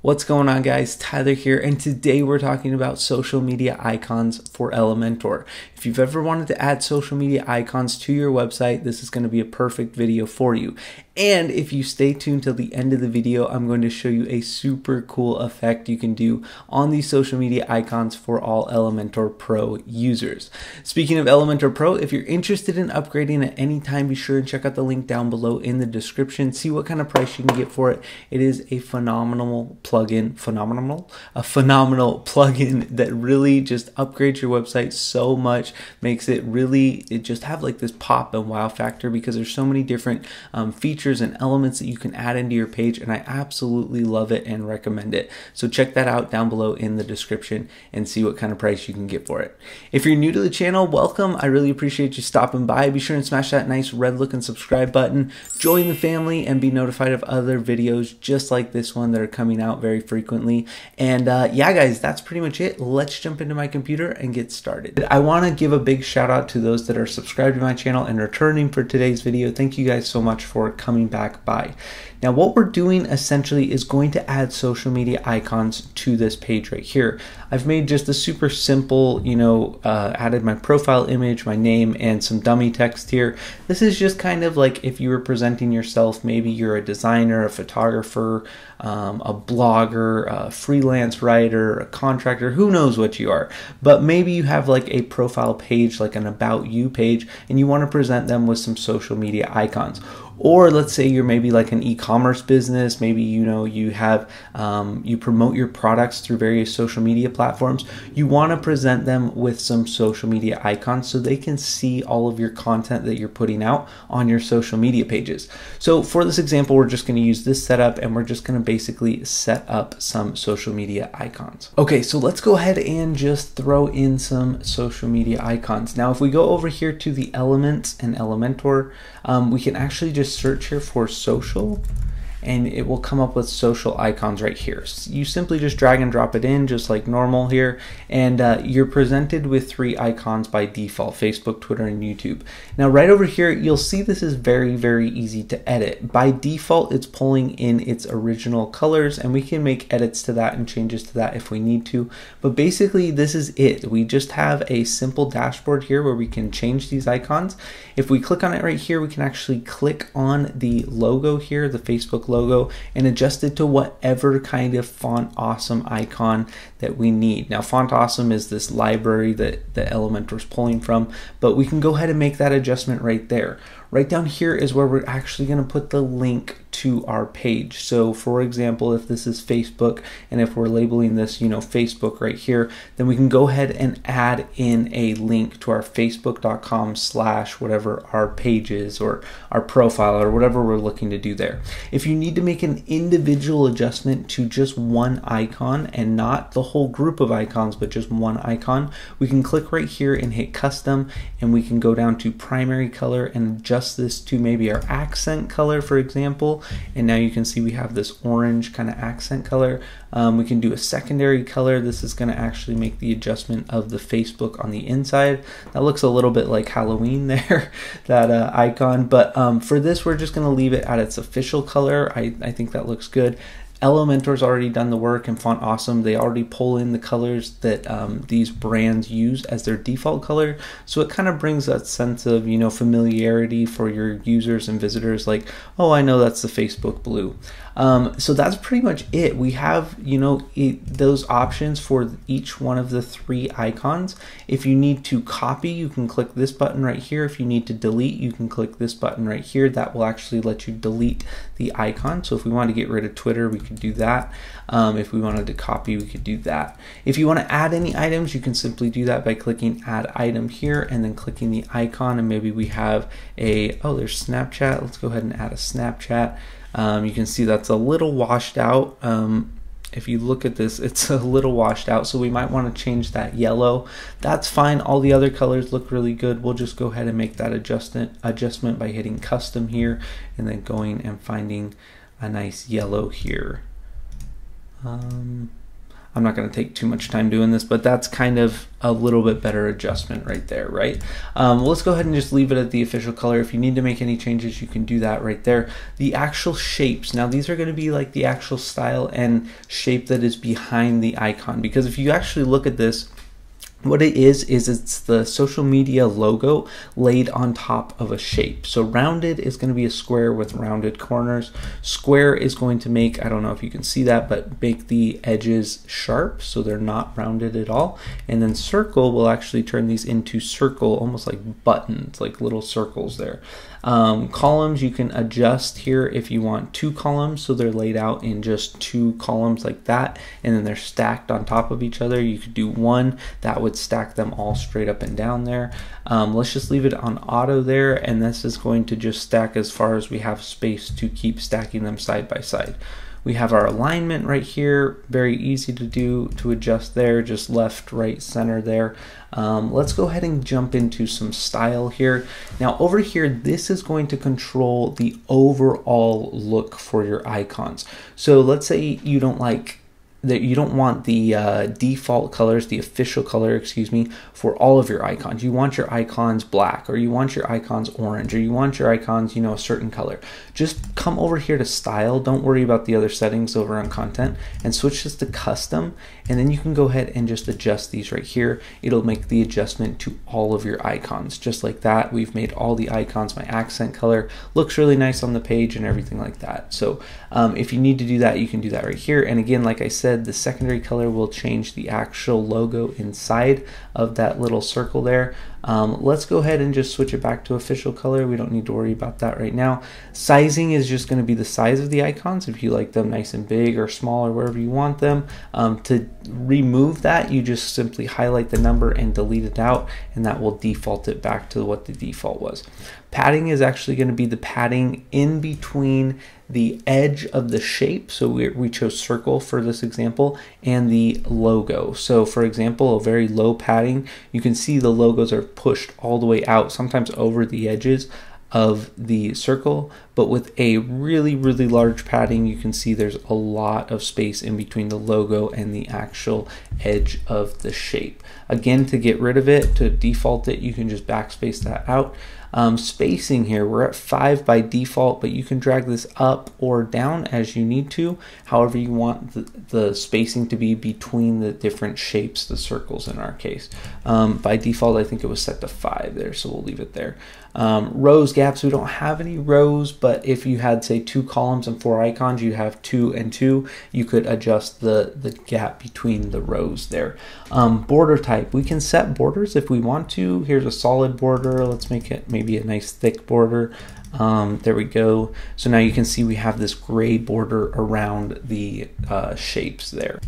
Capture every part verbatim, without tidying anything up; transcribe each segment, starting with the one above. What's going on, guys? Tyler here, and today we're talking about social media icons for Elementor. If you've ever wanted to add social media icons to your website, this is going to be a perfect video for you. And if you stay tuned till the end of the video, I'm going to show you a super cool effect you can do on these social media icons for all Elementor Pro users. Speaking of Elementor Pro, if you're interested in upgrading at any time, be sure and check out the link down below in the description. See what kind of price you can get for it. It is a phenomenal plugin, phenomenal, a phenomenal plugin that really just upgrades your website so much, makes it really it just have like this pop and wow factor because there's so many different um, features and elements that you can add into your page, and I absolutely love it and recommend it. So check that out down below in the description and see what kind of price you can get for it. If you're new to the channel, welcome. I really appreciate you stopping by. Be sure and smash that nice red looking subscribe button, join the family, and be notified of other videos just like this one that are coming out very frequently. And uh, yeah, guys, that's pretty much it. Let's jump into my computer and get started. I want to give a big shout out to those that are subscribed to my channel and returning for today's video. Thank you guys so much for coming back by. Now, what we're doing essentially is going to add social media icons to this page right here. I've made just a super simple, you know, uh, added my profile image, my name, and some dummy text here. This is just kind of like if you were presenting yourself, maybe you're a designer, a photographer, um, a blogger, a freelance writer, a contractor, who knows what you are. But maybe you have like a profile page, like an About You page, and you want to present them with some social media icons. Or let's say you're maybe like an e-commerce business, maybe you know you have um, you promote your products through various social media platforms. You want to present them with some social media icons so they can see all of your content that you're putting out on your social media pages. So for this example, we're just going to use this setup, and we're just going to basically set up some social media icons. Okay, so let's go ahead and just throw in some social media icons. Now, if we go over here to the elements and Elementor, um, we can actually just search here for social, and it will come up with social icons right here. So you simply just drag and drop it in just like normal here, and uh, you're presented with three icons by default: Facebook, Twitter, and YouTube. Now right over here, you'll see this is very, very easy to edit. By default, it's pulling in its original colors, and we can make edits to that and changes to that if we need to. But basically, this is it. We just have a simple dashboard here where we can change these icons. If we click on it right here, we can actually click on the logo here, the Facebook logo, and adjust it to whatever kind of Font Awesome icon that we need. Now, Font Awesome is this library that the Elementor is pulling from, but we can go ahead and make that adjustment right there. Right down here is where we're actually going to put the link to our page. So for example, if this is Facebook, and if we're labeling this, you know, Facebook right here, then we can go ahead and add in a link to our facebook.com slash whatever our page is, or our profile, or whatever we're looking to do there. If you need to make an individual adjustment to just one icon and not the whole group of icons, but just one icon, we can click right here and hit custom, and we can go down to primary color and adjust this to maybe our accent color, for example. And now you can see we have this orange kind of accent color. Um, we can do a secondary color. This is going to actually make the adjustment of the Facebook on the inside. That looks a little bit like Halloween there, that uh, icon. But um, for this, we're just going to leave it at its official color. I, I think that looks good. Elementor's already done the work, and Font Awesome, they already pull in the colors that um, these brands use as their default color. So it kind of brings that sense of, you know, familiarity for your users and visitors, like, oh, I know that's the Facebook blue. Um, so that's pretty much it. We have, you know, it, those options for each one of the three icons. If you need to copy, you can click this button right here. If you need to delete, you can click this button right here. That will actually let you delete the icon. So if we want to get rid of Twitter, we could do that. Um, if we wanted to copy, we could do that. If you want to add any items, you can simply do that by clicking add item here and then clicking the icon. And maybe we have a, oh, there's Snapchat. Let's go ahead and add a Snapchat. Um, you can see that's a little washed out. Um, if you look at this, it's a little washed out, so we might want to change that yellow. That's fine. All the other colors look really good. We'll just go ahead and make that adjustment adjustment by hitting custom here and then going and finding a nice yellow here. Um, I'm not going to take too much time doing this, but that's kind of a little bit better adjustment right there, right? Um, well, let's go ahead and just leave it at the official color. If you need to make any changes, you can do that right there. The actual shapes, now these are going to be like the actual style and shape that is behind the icon, because if you actually look at this, what it is, is it's the social media logo laid on top of a shape. So rounded is going to be a square with rounded corners. Square is going to make, I don't know if you can see that, but make the edges sharp so they're not rounded at all. And then circle will actually turn these into circle, almost like buttons, like little circles there. Um, columns, you can adjust here if you want two columns, so they're laid out in just two columns like that, and then they're stacked on top of each other. You could do one, that would stack them all straight up and down there. Um, let's just leave it on auto there, and this is going to just stack as far as we have space to keep stacking them side by side. We have our alignment right here, very easy to do, to adjust there, just left, right, center there. Um, let's go ahead and jump into some style here. Now over here, this is going to control the overall look for your icons. So let's say you don't like that, you don't want the uh, default colors, the official color, excuse me, for all of your icons. You want your icons black, or you want your icons orange, or you want your icons, you know, a certain color. Just come over here to style. Don't worry about the other settings over on content, and switch this to custom. And then you can go ahead and just adjust these right here. It'll make the adjustment to all of your icons. Just like that, we've made all the icons my accent color. Looks really nice on the page and everything like that. So um, if you need to do that, you can do that right here. And again, like I said, the secondary color will change the actual logo inside of that little circle there. Um, let's go ahead and just switch it back to official color. We don't need to worry about that right now. Sizing is just going to be the size of the icons, if you like them nice and big or small or wherever you want them. Um, to remove that, you just simply highlight the number and delete it out, and that will default it back to what the default was. Padding is actually going to be the padding in between the edge of the shape, so we, we chose circle for this example, and the logo. So for example, a very low padding, you can see the logos are pushed all the way out, sometimes over the edges of the circle, but with a really, really large padding, you can see there's a lot of space in between the logo and the actual edge of the shape. Again, to get rid of it, to default it, you can just backspace that out. Um, spacing here, we're at five by default, but you can drag this up or down as you need to, however you want the, the spacing to be between the different shapes, the circles in our case. Um, by default, I think it was set to five there, so we'll leave it there. Um, rows, gaps, we don't have any rows, but if you had, say, two columns and four icons, you have two and two, you could adjust the, the gap between the rows there. Um, border type, we can set borders if we want to. Here's a solid border, let's make it maybe a nice thick border. Um, there we go. So now you can see we have this gray border around the uh, shapes there.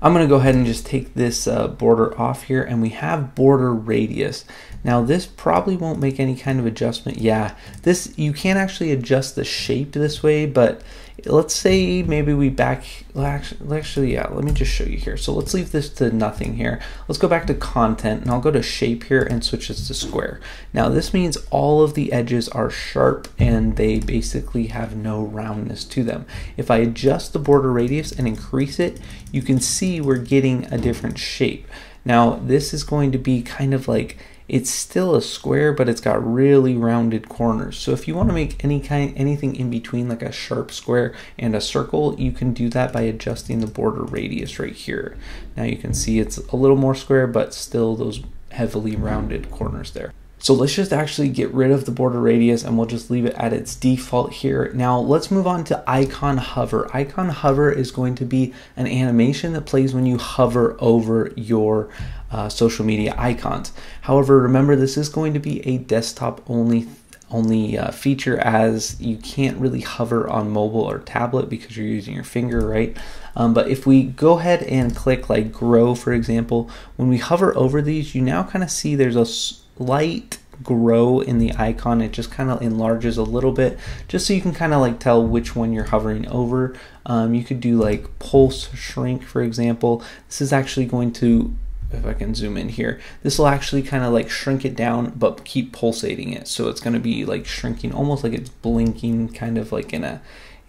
I'm gonna go ahead and just take this uh, border off here, and we have border radius. Now this probably won't make any kind of adjustment. Yeah, this, you can't actually adjust the shape this way, but let's say maybe we back, well, actually, actually, yeah, let me just show you here. So let's leave this to nothing here. Let's go back to content, and I'll go to shape here and switch this to square. Now this means all of the edges are sharp and they basically have no roundness to them. If I adjust the border radius and increase it, you can see we're getting a different shape. Now this is going to be kind of like, it's still a square, but it's got really rounded corners. So if you want to make any kind, anything in between, like a sharp square and a circle, you can do that by adjusting the border radius right here. Now you can see it's a little more square, but still those heavily rounded corners there. So let's just actually get rid of the border radius, and we'll just leave it at its default here. Now let's move on to icon hover. Icon hover is going to be an animation that plays when you hover over your uh, social media icons. However, remember this is going to be a desktop only only uh, feature, as you can't really hover on mobile or tablet because you're using your finger, right? Um, but if we go ahead and click like grow, for example, when we hover over these, you now kind of see there's a light grow in the icon. It just kind of enlarges a little bit, just so you can kind of like tell which one you're hovering over. Um, you could do like pulse shrink, for example. This is actually going to, if I can zoom in here, this will actually kind of like shrink it down, but keep pulsating it. So it's going to be like shrinking, almost like it's blinking, kind of like in a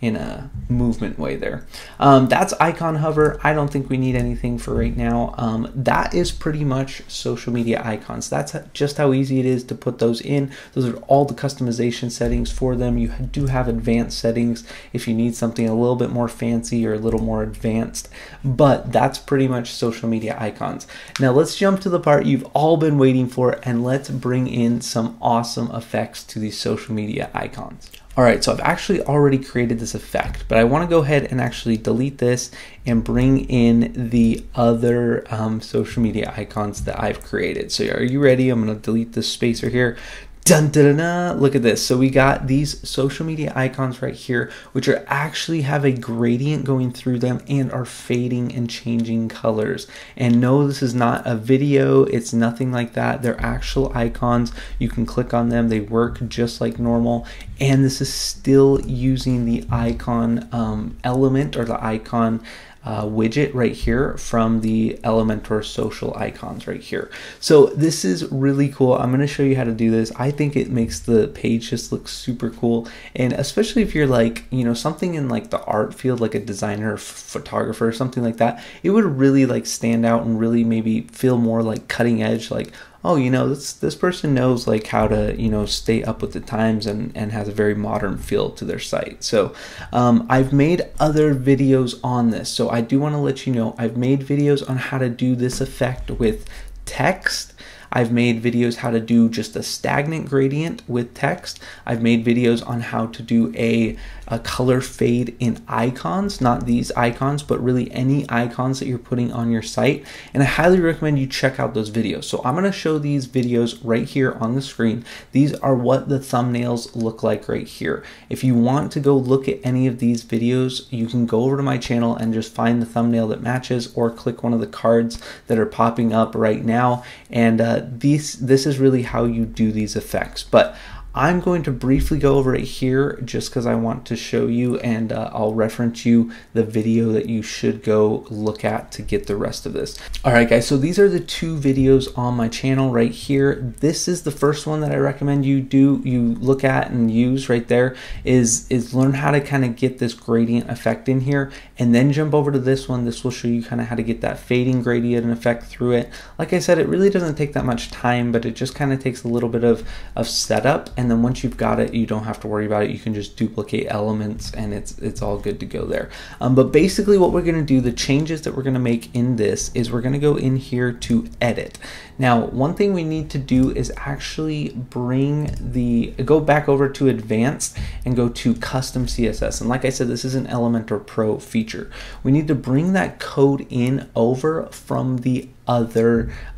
in a movement way there. Um, that's icon hover. I don't think we need anything for right now. Um, that is pretty much social media icons. That's just how easy it is to put those in. Those are all the customization settings for them. You do have advanced settings if you need something a little bit more fancy or a little more advanced, but that's pretty much social media icons. Now let's jump to the part you've all been waiting for, and let's bring in some awesome effects to these social media icons. All right, so I've actually already created this effect, but I wanna go ahead and actually delete this and bring in the other um, social media icons that I've created. So are you ready? I'm gonna delete this spacer here. Dun, dun, dun, dun. Look at this. So we got these social media icons right here, which are actually have a gradient going through them and are fading and changing colors. And no, this is not a video. It's nothing like that. They're actual icons. You can click on them. They work just like normal. And this is still using the icon um, element or the icon Uh, widget right here from the Elementor social icons right here. So this is really cool. I'm going to show you how to do this. I think it makes the page just look super cool. And especially if you're like, you know, something in like the art field, like a designer, photographer, or something like that, it would really like stand out and really maybe feel more like cutting edge, like, oh, you know, this this person knows like how to, you know, stay up with the times and, and has a very modern feel to their site. So um, I've made other videos on this. So I do want to let you know I've made videos on how to do this effect with text. I've made videos how to do just a stagnant gradient with text. I've made videos on how to do a, a color fade in icons, not these icons, but really any icons that you're putting on your site. And I highly recommend you check out those videos. So I'm gonna show these videos right here on the screen. These are what the thumbnails look like right here. If you want to go look at any of these videos, you can go over to my channel and just find the thumbnail that matches, or click one of the cards that are popping up right now. And uh, These, this is really how you do these effects. But I'm going to briefly go over it here just because I want to show you, and uh, I'll reference you the video that you should go look at to get the rest of this. All right, guys, so these are the two videos on my channel right here. This is the first one that I recommend you do, you look at and use right there, is, is learn how to kind of get this gradient effect in here, and then jump over to this one. This will show you kind of how to get that fading gradient effect through it. Like I said, it really doesn't take that much time, but it just kind of takes a little bit of, of setup. And And then once you've got it, you don't have to worry about it. You can just duplicate elements and it's it's all good to go there. Um, but basically what we're gonna do, the changes that we're gonna make in this is we're gonna go in here to edit. Now, one thing we need to do is actually bring the, go back over to advanced and go to custom C S S. And like I said, this is an Elementor Pro feature. We need to bring that code in over from the other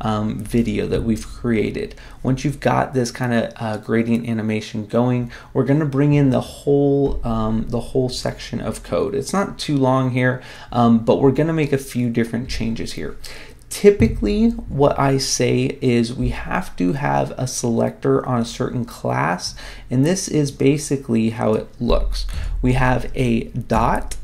um, video that we've created. Once you've got this kind of uh, gradient animation going, we're going to bring in the whole um, the whole section of code. It's not too long here, um, but we're going to make a few different changes here. Typically, what I say is we have to have a selector on a certain class, and this is basically how it looks. We have a dot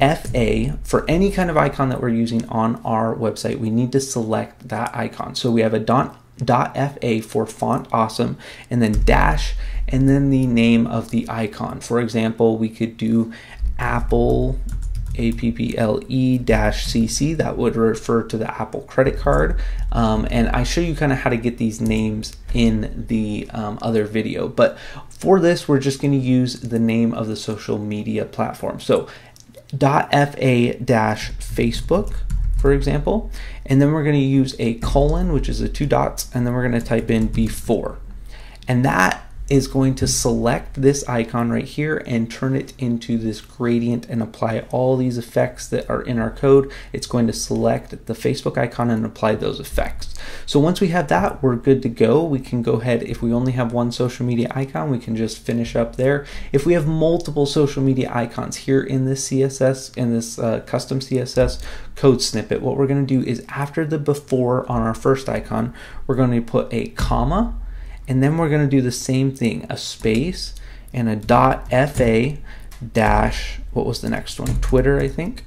F A for any kind of icon that we're using on our website. We need to select that icon. So we have a dot, dot F A for Font Awesome, and then dash, and then the name of the icon. For example, we could do Apple, A P P L E dash C C. That would refer to the Apple credit card. Um, and I show you kind of how to get these names in the um, other video. But for this, we're just going to use the name of the social media platform. So dot F A dash Facebook, for example, and then we're going to use a colon, which is the two dots, and then we're going to type in before, and that is going to select this icon right here and turn it into this gradient and apply all these effects that are in our code. It's going to select the Facebook icon and apply those effects. So once we have that, we're good to go. We can go ahead, if we only have one social media icon, we can just finish up there. If we have multiple social media icons here in this C S S, in this uh, custom C S S code snippet, what we're gonna do is after the before on our first icon, we're gonna put a comma, and then we're gonna do the same thing, a space and a dot F A dash, what was the next one? Twitter, I think,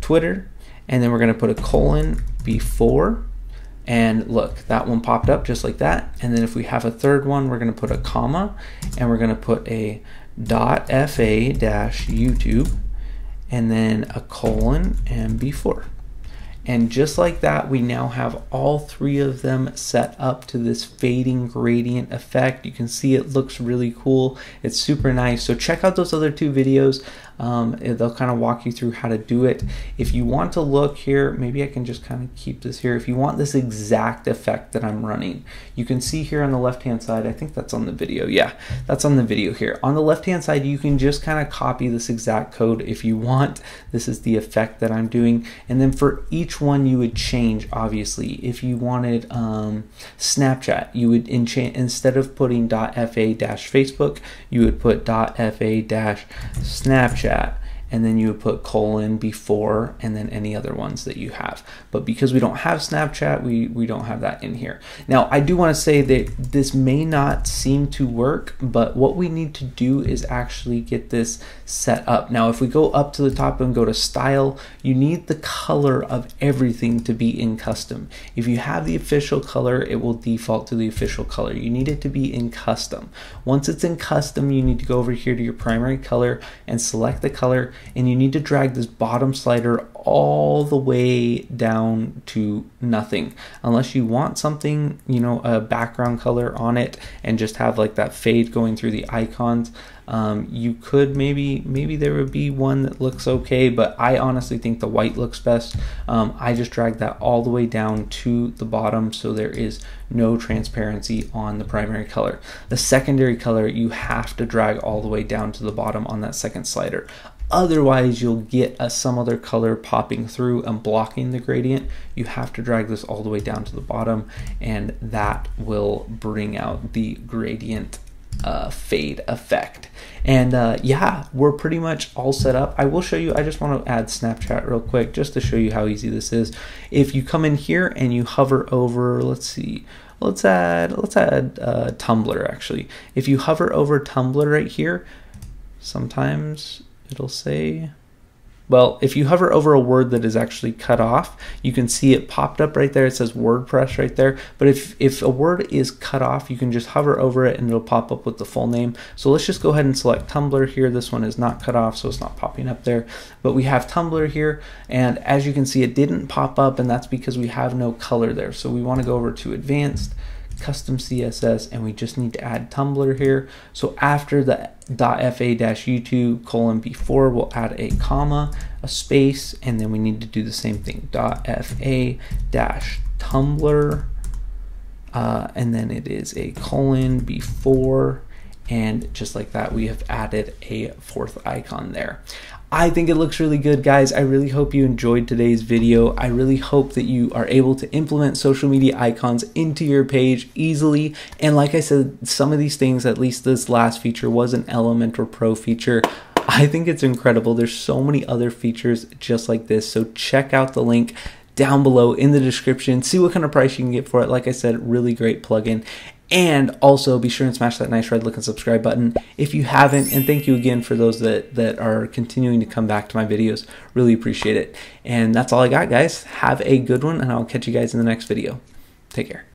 Twitter. And then we're gonna put a colon before, and look, that one popped up just like that. And then if we have a third one, we're gonna put a comma, and we're gonna put a .fa-youtube and then a colon and before. And just like that, we now have all three of them set up to this fading gradient effect. You can see it looks really cool. It's super nice. So check out those other two videos. Um, they'll kind of walk you through how to do it. If you want to look here, maybe I can just kind of keep this here. If you want this exact effect that I'm running, you can see here on the left-hand side, I think that's on the video. Yeah, that's on the video here. On the left-hand side, you can just kind of copy this exact code if you want. This is the effect that I'm doing. And then for each one you would change, obviously. If you wanted um, Snapchat, you would in instead of putting .fa-Facebook, you would put .fa-Snapchat, and then you would put colon before, and then any other ones that you have. But because we don't have Snapchat, we, we don't have that in here. Now, I do want to say that this may not seem to work, but what we need to do is actually get this set up. Now, if we go up to the top and go to style, you need the color of everything to be in custom. If you have the official color, it will default to the official color. You need it to be in custom. Once it's in custom, you need to go over here to your primary color and select the color, and you need to drag this bottom slider all the way down to nothing, unless you want something, you know, a background color on it and just have like that fade going through the icons. Um, you could maybe, maybe there would be one that looks okay, but I honestly think the white looks best. Um, I just dragged that all the way down to the bottom so there is no transparency on the primary color. The secondary color, you have to drag all the way down to the bottom on that second slider. Otherwise, you'll get a, some other color popping through and blocking the gradient. You have to drag this all the way down to the bottom, and that will bring out the gradient uh, fade effect. And uh, yeah, we're pretty much all set up. I will show you, I just want to add Snapchat real quick just to show you how easy this is. If you come in here and you hover over, let's see, let's add, let's add uh, Tumblr actually. If you hover over Tumblr right here, sometimes it'll say, well, if you hover over a word that is actually cut off, you can see it popped up right there. It says WordPress right there. But if, if a word is cut off, you can just hover over it and it'll pop up with the full name. So let's just go ahead and select Tumblr here. This one is not cut off, so it's not popping up there. But we have Tumblr here. And as you can see, it didn't pop up, and that's because we have no color there. So we want to go over to Advanced, Custom C S S, and we just need to add Tumblr here. So after the .fa-youtube colon before, we'll add a comma, a space, and then we need to do the same thing, .fa-tumblr, uh, and then it is a colon before, and just like that, we have added a fourth icon there. I think it looks really good, guys. I really hope you enjoyed today's video. I really hope that you are able to implement social media icons into your page easily. And like I said, some of these things, at least this last feature, was an Elementor Pro feature. I think it's incredible. There's so many other features just like this. So check out the link down below in the description. See what kind of price you can get for it. Like I said, really great plugin. And also be sure and smash that nice red looking subscribe button if you haven't. And thank you again for those that, that are continuing to come back to my videos. Really appreciate it. And that's all I got, guys. Have a good one, and I'll catch you guys in the next video. Take care.